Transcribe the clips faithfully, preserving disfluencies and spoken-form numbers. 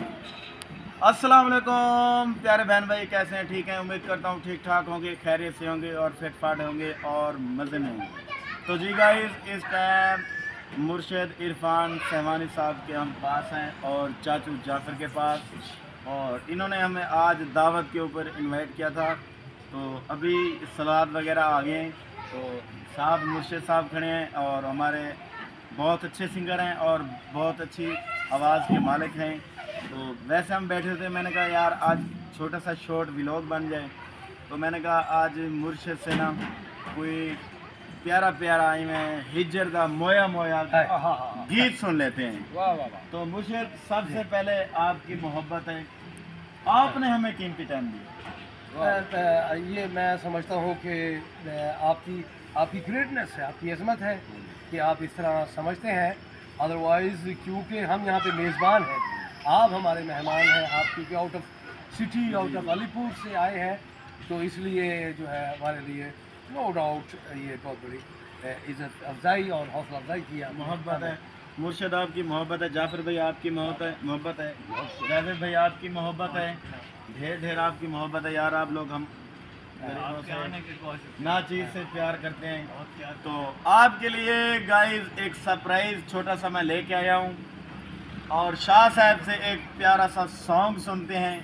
अस्सलाम वालेकुम प्यारे बहन भाई, कैसे हैं? ठीक हैं, उम्मीद करता हूँ ठीक ठाक होंगे, खैरियत से होंगे और फिट फाट होंगे और मज़े में होंगे। तो जी गाइस, इस टाइम मुर्शिद इरफान सहवानी साहब के हम पास हैं और चाचू जाफर के पास, और इन्होंने हमें आज दावत के ऊपर इन्वाइट किया था। तो अभी सलाद वगैरह आ गए, तो साहब मुर्शिद साहब खड़े हैं और हमारे बहुत अच्छे सिंगर हैं और बहुत अच्छी आवाज़ के मालिक हैं। तो वैसे हम बैठे थे, मैंने कहा यार आज छोटा सा शॉर्ट व्लॉग बन जाए, तो मैंने कहा आज मुर्शिद से ना कोई प्यारा प्यारा आई में हिजर का मोया मोया गीत सुन लेते हैं। वाह वाह वाह। तो मुर्शिद, सबसे पहले आपकी मोहब्बत है, आपने हमें कीमती टाइम दिया, ये मैं समझता हूँ कि आपकी आपकी ग्रेटनेस है, आपकी अजमत है कि आप इस तरह समझते हैं। अदरवाइज़ क्योंकि हम यहाँ पे मेज़बान हैं, आप हमारे मेहमान हैं, आप क्योंकि out of city, out of Alipur से आए हैं, तो इसलिए जो है हमारे लिए नो डाउट ये बहुत बड़ी इज़्ज़त अफजाई और हौसला अफजाई किया, मोहब्बत है। मुर्शिद आपकी मोहब्बत है, जाफर भाई आपकी मोहब्बत है, जाफर भाई आपकी मोहब्बत है, ढेर ढेर आपकी मोहब्बत है यार। आप लोग हम ना चीज़ से प्यार करते हैं। तो आपके लिए गाइस एक सरप्राइज़ छोटा सा मैं लेके आया हूँ, और शाह साहब से एक प्यारा सा सॉन्ग सुनते हैं,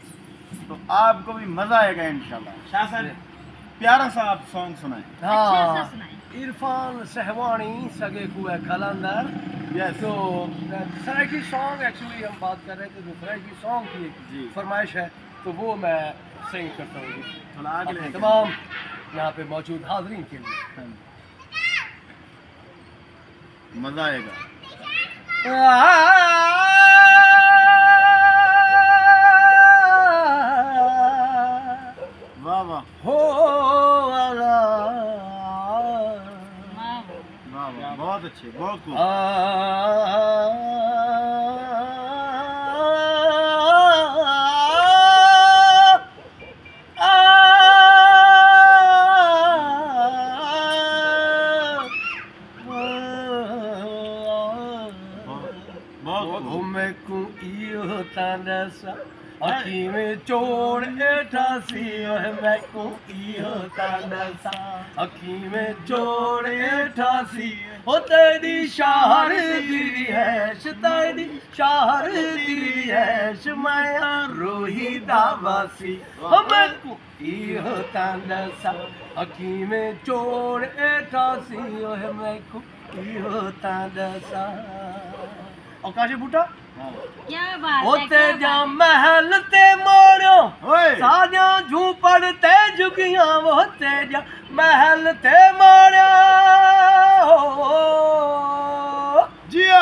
तो आपको भी मज़ा आएगा इंशाल्लाह। शाह साहब प्यारा सा आप सॉन्ग सुनाएं। हाँ, इरफान सहवानी सगे कुए कलंदर। यस, तो सरायकी सॉन्ग, एक्चुअली हम बात कर रहे थे जो सरायकी सॉन्ग की फरमाइश है, तो वो मैं सिंग करता हूँ तमाम यहाँ पे मौजूद हाजरीन के लिए, मज़ा आएगा। हो वाला बहुत अच्छे, बहुत खूब। घूमे को इहो तानसा अखी में चोर ठासी मैं को इहो तानसा अखी में चोर ठासी हो तेरी शाहरगिरी हैश तेरी शाहरगिरी हैश माया रोही दावासी मैं को इहो तानसा अखी में चोर ठासी मैं को इहो तानसा और काशे बूटा क्या बात है, होते जा महल ते मोड़ो साजा झूपड़ ते झुगिया होते जा महल ते मोड़ो जिया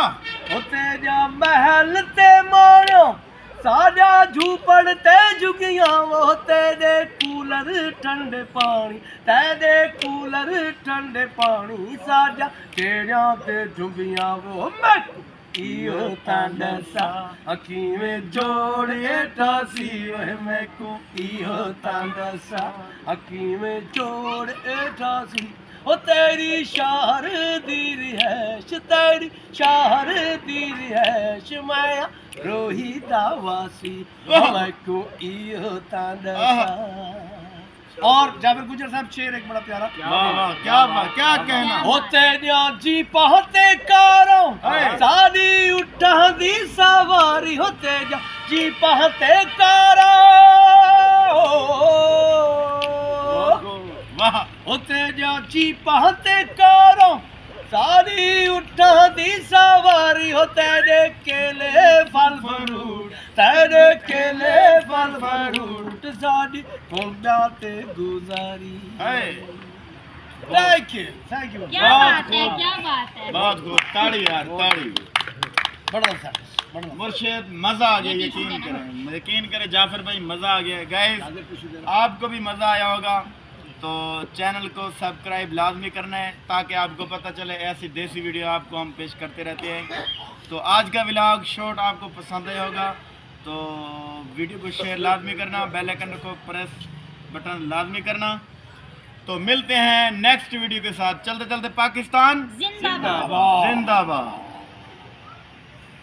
होते जा महल ते मोड़ो साजा झूपड़ ते झुगिया होते दे कूलर ठंडे पानी ते दे कूलर ठंडे पानी साजा तेरा ते झुगिया वो मैं इहो तानसा अखी में जोड़े ठासी मैं को इहो तानसा अखी में जोड़े ठासी ओ तेरी शाहर दीर हैश तेरी शाहर दीर हैश माया रोही दावासी मैं को इहो तानसा। और जाफर गुजर साहब शेर एक बड़ा प्यारा, वाह क्या वाह क्या कहना, होते जा जी पहुंचे कारो सादी उठा दी सवारी होते जा जी पहुंचे कारो वाह होते जा जी पहुंचे कारो सारी उठा दी सवारी हो तेरे केले फल फरूट तेरे केले फल फरूट सारी जाते गुजारी। थैंक यू थैंक यू, क्या बात है, क्या बात है, बहुत खूब, ताड़ी यार ताड़ी, बड़ा सा मुर्शिद मज़ा आ गया, यकीन करें यकीन करें जाफर भाई मज़ा आ गया। गाइस आपको भी मज़ा आया होगा, तो चैनल को सब्सक्राइब लाजमी करना है ताकि आपको पता चले ऐसी देसी वीडियो आपको हम पेश करते रहते हैं। तो आज का व्लॉग शॉर्ट आपको पसंद आया होगा, तो वीडियो को शेयर लाजमी करना, बेल आइकन को प्रेस बटन लाजमी करना। तो मिलते हैं नेक्स्ट वीडियो के साथ। चलते चलते पाकिस्तान जिंदाबाद जिंदाबाद।